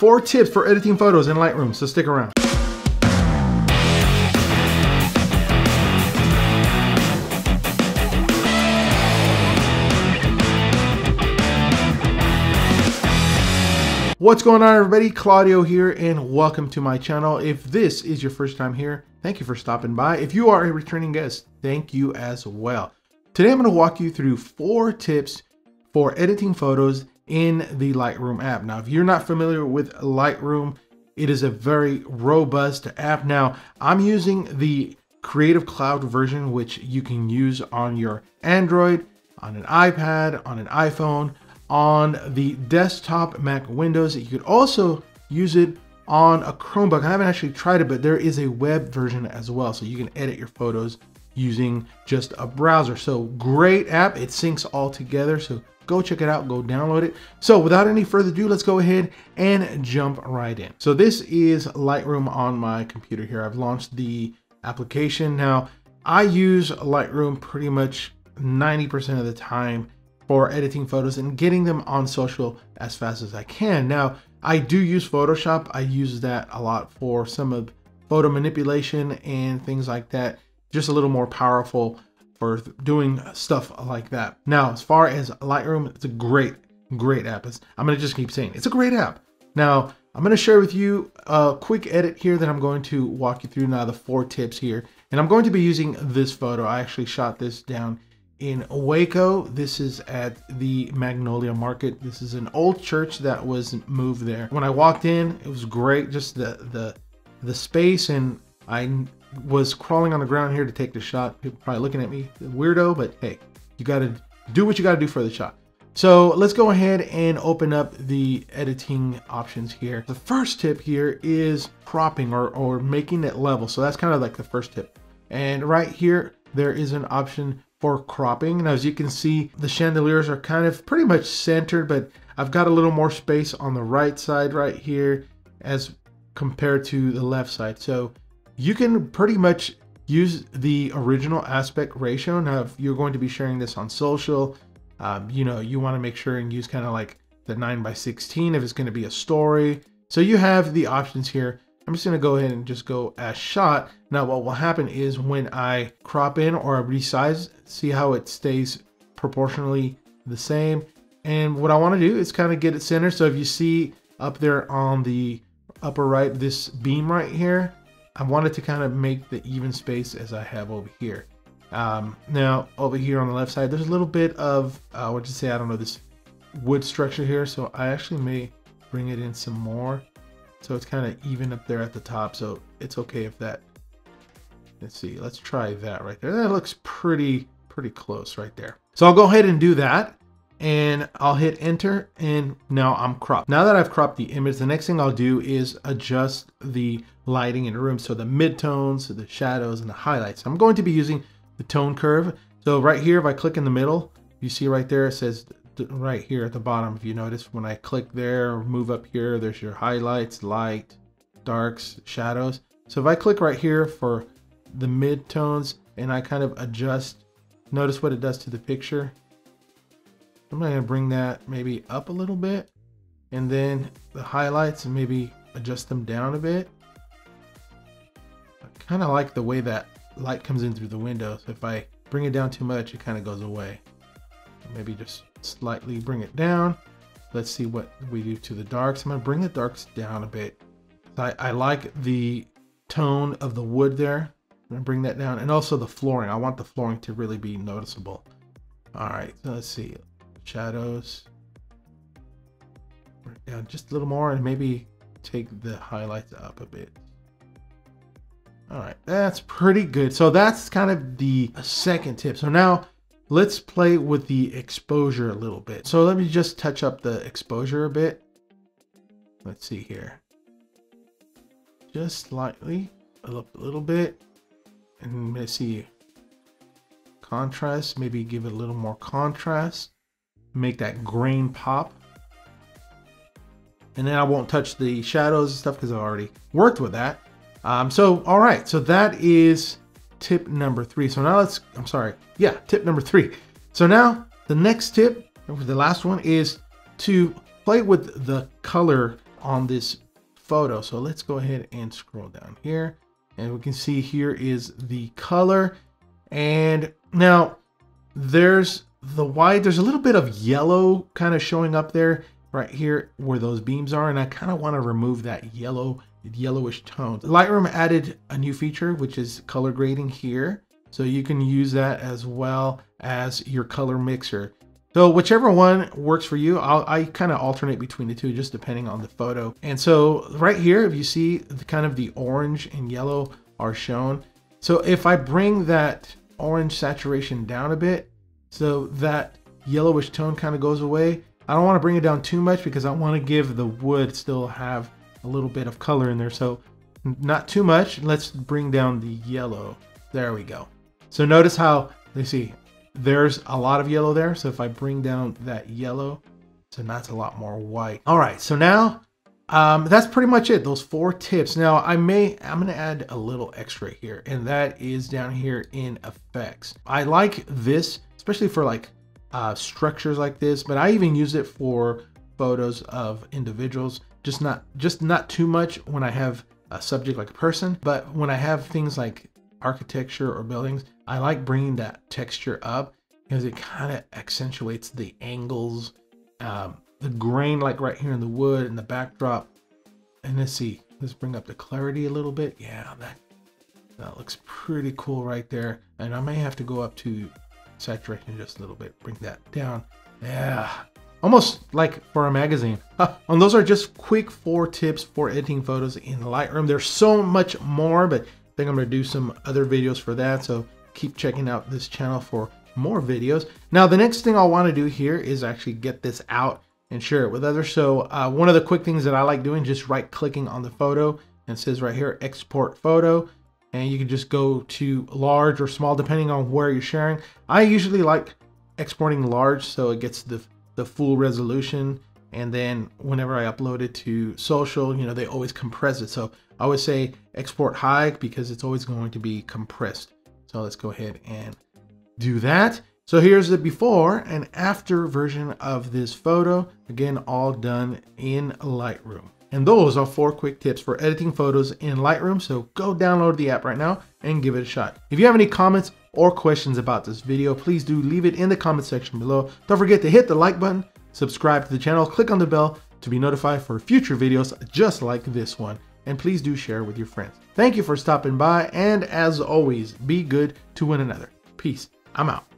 4 tips for editing photos in Lightroom, so stick around. What's going on, everybody? Claudio here, and welcome to my channel. If this is your first time here, thank you for stopping by. If you are a returning guest, thank you as well. Today I'm going to walk you through 4 tips for editing photos in the Lightroom app. Now, if you're not familiar with Lightroom, it is a very robust app. Now, I'm using the Creative Cloud version, which you can use on your Android, on an iPad, on an iPhone, on the desktop Mac, Windows. You could also use it on a Chromebook. I haven't actually tried it, but there is a web version as well. So you can edit your photos using just a browser. So great app, it syncs all together. So go check it out, go download it. So without any further ado, let's go ahead and jump right in. So this is Lightroom on my computer here. I've launched the application. Now, I use Lightroom pretty much 90% of the time for editing photos and getting them on social as fast as I can. Now, I do use Photoshop. I use that a lot for some of photo manipulation and things like that. Just a little more powerful for doing stuff like that. Now, as far as Lightroom, it's a great, great app. I'm gonna just keep saying it's a great app. Now, I'm gonna share with you a quick edit here that I'm going to walk you through now, the 4 tips here. And I'm going to be using this photo. I actually shot this down in Waco. This is at the Magnolia Market. This is an old church that was moved there. When I walked in, it was great, just the space, and I was crawling on the ground here to take the shot. People probably looking at me, weirdo, but hey, you gotta do what you gotta do for the shot. So let's go ahead and open up the editing options here. The first tip here is cropping or making it level. So that's kind of like the first tip. And right here, there is an option for cropping. Now, as you can see, the chandeliers are kind of pretty much centered, but I've got a little more space on the right side right here as compared to the left side. So you can pretty much use the original aspect ratio. Now, if you're going to be sharing this on social, you know, you want to make sure and use kind of like the 9:16 if it's going to be a story. So you have the options here. I'm just gonna go ahead and just go as shot. Now, what will happen is when I crop in or resize, see how it stays proportionally the same. And what I wanna do is kind of get it centered. So if you see up there on the upper right, this beam right here, I wanted to kind of make the even space as I have over here. Now, over here on the left side, there's a little bit of, I don't know, this wood structure here. So I actually may bring it in some more. So it's kind of even up there at the top, so it's okay if that. Let's see, let's try that right there. That looks pretty close right there. So I'll go ahead and do that, and I'll hit enter, and now I'm cropped. Now that I've cropped the image, the next thing I'll do is adjust the lighting in the room. So the midtones, so the shadows, and the highlights. I'm going to be using the tone curve. So right here, if I click in the middle, you see right there, it says right here at the bottom. If you notice, when I click there or move up here, there's your highlights, light, darks, shadows. So if I click right here for the midtones and I kind of adjust, notice what it does to the picture. I'm going to bring that maybe up a little bit, and then the highlights and maybe adjust them down a bit. I kind of like the way that light comes in through the window. So if I bring it down too much, it kind of goes away. Maybe just slightly bring it down. Let's see what we do to the darks. I'm gonna bring the darks down a bit. I like the tone of the wood there. I'm gonna bring that down, and also the flooring. I want the flooring to really be noticeable. All right, so let's see, shadows. Bring down just a little more, and maybe take the highlights up a bit. All right, that's pretty good. So that's kind of the second tip. So now, let's play with the exposure a little bit. So let me just touch up the exposure a bit. Let's see here. Just slightly, a little bit. And let's see, contrast, maybe give it a little more contrast. Make that grain pop. And then I won't touch the shadows and stuff because I've already worked with that. All right, so that is tip number 3. So now let's, tip number 3. So now the next tip, the last one, is to play with the color on this photo. So let's go ahead and scroll down here, and we can see here is the color. And now there's the white, there's a little bit of yellow kind of showing up there right here where those beams are, and I kind of want to remove that yellowish tone. Lightroom added a new feature, which is color grading here, so you can use that as well as your color mixer. So whichever one works for you, I kind of alternate between the two, just depending on the photo. And so right here, if you see the kind of the orange and yellow are shown. So if I bring that orange saturation down a bit, so that yellowish tone kind of goes away. I don't want to bring it down too much because I want to give the wood still have a little bit of color in there. So not too much. Let's bring down the yellow. There we go. So notice how you see there's a lot of yellow there. So if I bring down that yellow, so that's a lot more white. All right. So now that's pretty much it. Those 4 tips. Now I'm going to add a little extra here, and that is down here in effects. I like this, especially for like structures like this, but I even use it for photos of individuals. Just not too much when I have a subject like a person, but when I have things like architecture or buildings, I like bringing that texture up because it kind of accentuates the angles, the grain, like right here in the wood and the backdrop. And let's see, let's bring up the clarity a little bit. Yeah, that looks pretty cool right there. And I may have to go up to saturation just a little bit, bring that down. Yeah, almost like for a magazine. And those are just quick 4 tips for editing photos in Lightroom. There's so much more, but I think I'm gonna do some other videos for that. So keep checking out this channel for more videos. Now, the next thing I wanna do here is actually get this out and share it with others. So one of the quick things that I like doing, just right clicking on the photo, and it says right here, export photo. And you can just go to large or small, depending on where you're sharing. I usually like exporting large so it gets the full resolution. And then whenever I upload it to social, you know, they always compress it. So I would say export high because it's always going to be compressed. So let's go ahead and do that. So here's the before and after version of this photo. Again, all done in Lightroom. And those are 4 quick tips for editing photos in Lightroom. So go download the app right now and give it a shot. If you have any comments or questions about this video, please do leave it in the comment section below. Don't forget to hit the like button, subscribe to the channel, click on the bell to be notified for future videos just like this one. And please do share with your friends. Thank you for stopping by. And as always, be good to one another. Peace. I'm out.